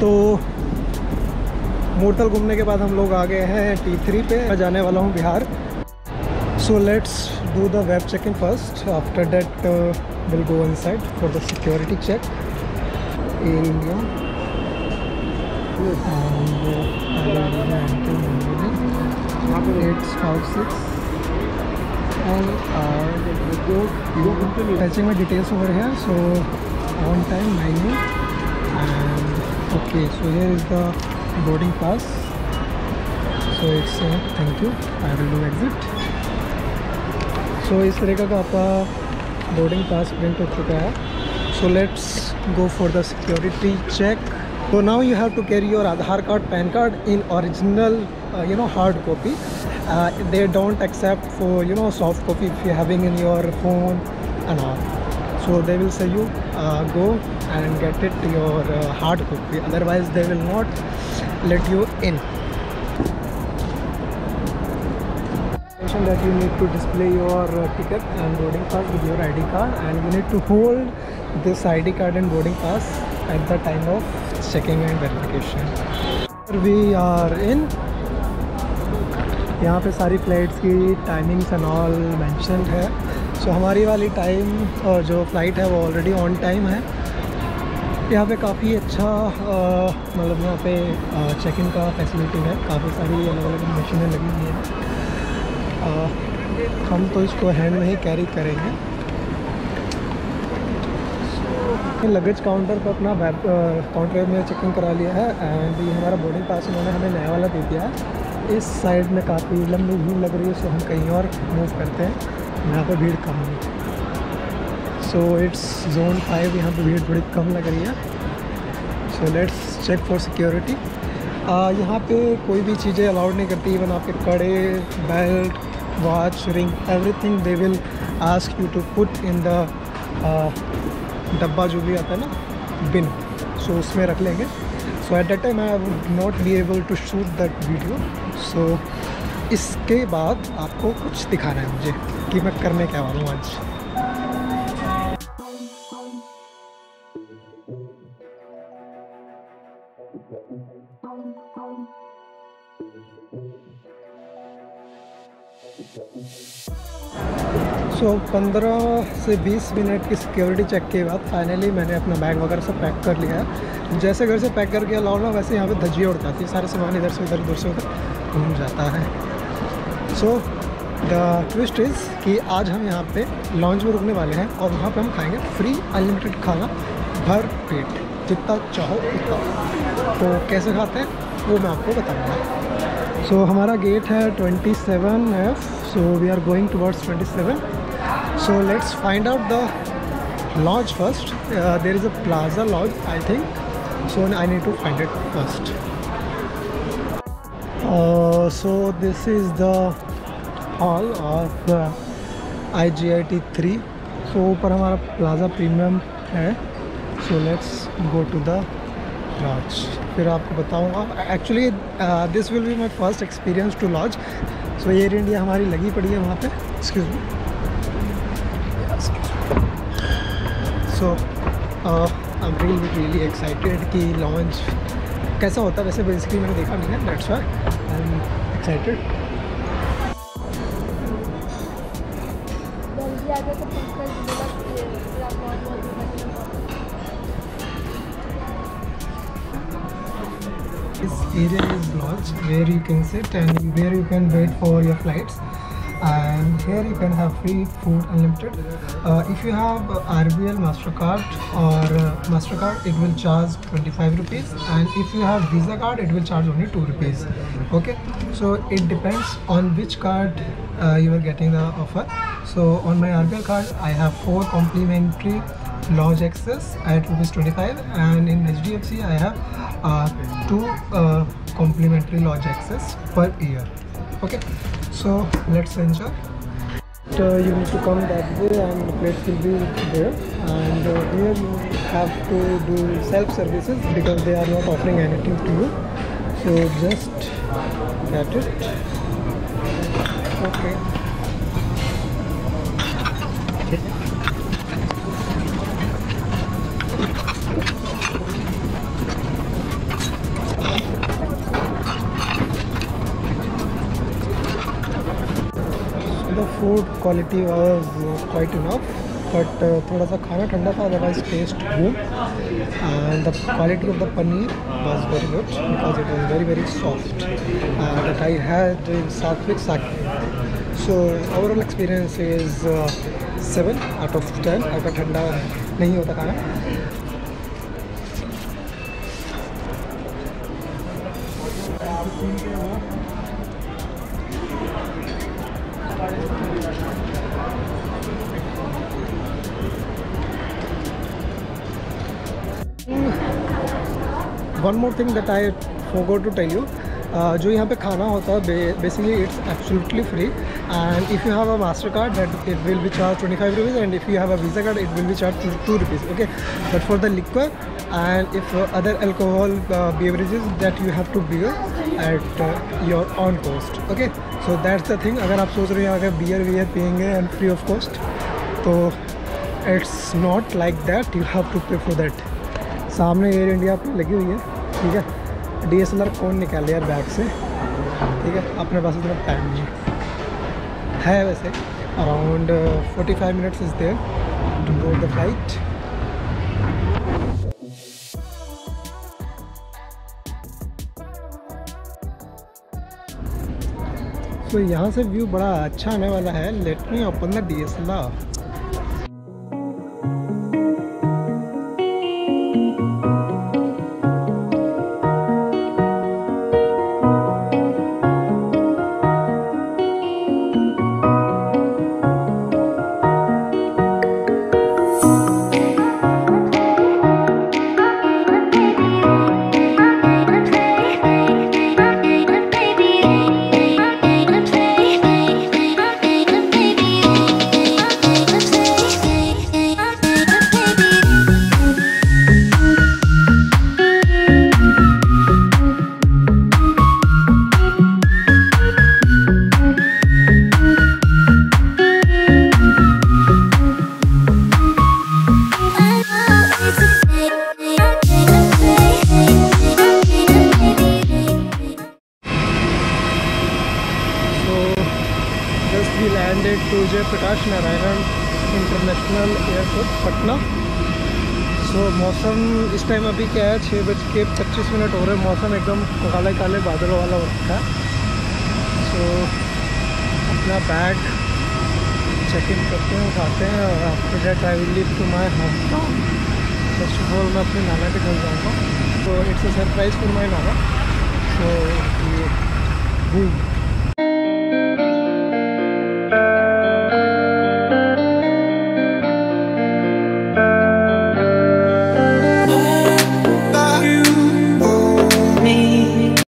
तो मूर्तल घूमने के बाद हम लोग आ गए हैं T3 पे। मैं जाने वाला हूँ Bihar. So let's do the web check in first, after that will go inside for the security check. Air India touching में डिटेल्स ओवर है। So on time menu and okay. So here is the boarding pass. So it's thank you, I will do exit. So इस तरीके का आपका boarding pass print हो चुका है। So let's go for the security check. So now you have to carry your Aadhaar card, PAN card in original, hard copy. They don't accept for soft copy if you're having in your phone and all. So they will say you go and get it your hard copy. Otherwise they will not let you in. Mention that you need to display your ticket and boarding pass with your ID card, and you need to hold this ID card and boarding pass at the time of checking and verification. Here we are in. यहाँ पे सारी flights की timings and all mentioned है। सो हमारी वाली time और जो flight है वो ऑलरेडी ऑन टाइम है। यहाँ पे काफ़ी अच्छा मतलब यहाँ पे चेक इन का फैसिलिटी है। काफ़ी सारी अलग अलग मशीनें लगी हुई हैं। हम तो इसको हैंड में ही कैरी करेंगे। लगेज काउंटर पर अपना काउंटर में चेकिंग करा लिया है एंड ये हमारा बोर्डिंग पास उन्होंने हमें नया वाला दे दिया है। इस साइड में काफ़ी लंबी भीड़ लग रही है, सो हम कहीं और मूव करते हैं। यहाँ पर भीड़ कम है। So it's zone 5। यहाँ पे भीड़ थोड़ी कम लग रही है। So let's check for security. यहाँ पे कोई भी चीज़ें अलाउड नहीं करती। इवन आपके कड़े, belt, watch, ring, everything they will ask you to put in the डब्बा जो भी आता है ना, बिन। सो उसमें रख लेंगे। So at that time I would not be able to shoot that video. So इसके बाद आपको कुछ दिखाना है मुझे कि मैं करने क्या वाला हूँ आज। सो 15 से 20 मिनट की सिक्योरिटी चेक के बाद फाइनली मैंने अपना बैग वगैरह सब पैक कर लिया है। जैसे घर से पैक करके लाओ ना, वैसे यहाँ पे धज्जियाँ उड़ जाती है। सारे सामान इधर से उधर, उधर से उधर घूम जाता है। सो द ट्विस्ट इज़ कि आज हम यहाँ पे लॉन्च में रुकने वाले हैं और वहाँ पे हम खाएंगे फ्री अनलिमिटेड खाना भर पेट, जितना चाहो उतना। तो कैसे खाते हैं वो मैं आपको बताऊँगा। सो हमारा गेट है 27F। So we are going towards 27। So let's find out the lodge first. There is a Plaza Lodge, I think. So I need to find it first. So this is the hall of IGIT 3. So ऊपर हमारा Plaza Premium है। So let's go to the lodge. फिर आपको बताऊँगा। Actually this will be my first experience to lodge. So Air India हमारी लगी पड़ी है वहाँ पे। Excuse me. So I am really excited कि लॉन्च कैसा होता है। वैसे बेसिकली मैंने देखा नहीं है, that's why I am excited. This area is lounge where you can sit and where you can wait for your flights. And here you can have free food unlimited. If you have RBL Mastercard or Mastercard, it will charge 25 rupees. And if you have Visa card, it will charge only 2 rupees. Okay. So it depends on which card you are getting the offer. So on my RBL card, I have 4 complimentary lodge access at rupees 25, and in HDFC, I have 2 complimentary lodge access per year. Okay. So let's enjoy. You need to come that way and the plate will be there, and here you have to do self-services because they are not offering anything to you. So just get it. Okay. Food quality was quite enough, but थोड़ा सा खाना ठंडा था, otherwise taste good and the quality of the paneer was very good because it was very very soft that I had in सात्विक Saket. So overall experience is 7 out of 10. अगर ठंडा नहीं होता खाना. One more thing that I forgot to tell you. जो यहाँ पे खाना होता है basically it's absolutely free and if you have a master card that it will be charge 25 rupees and if you have a Visa card it will be charge 2 rupees. Okay, but for the liquor and if other alcohol beverages that you have to bear at your own cost. Okay, so that's the thing. अगर आप सोच रहे हो अगर beer वियर पियेंगे and free of cost, तो it's not like that. You have to pay for that. सामने एयर इंडिया लगी हुई है, ठीक है. DSLR कौन निकाले यार बैग से, ठीक है. अपने पास इतना टाइम नहीं है. वैसे around 45 minutes is there to go the flight. तो यहाँ से व्यू बड़ा अच्छा आने वाला है. Let me open the DSLR. International airport Patna. So मौसम इस टाइम अभी क्या है, 6:25 हो रहे हैं. मौसम एकदम काले काले बादलों वाला हो रखा है. सो अपना बैग चेक इन करते हैं, उठाते हैं और after that I will leave to my home town. First of all मैं अपने नाना के घर जाऊँगा. So it's a surprise for my नाना. सो ये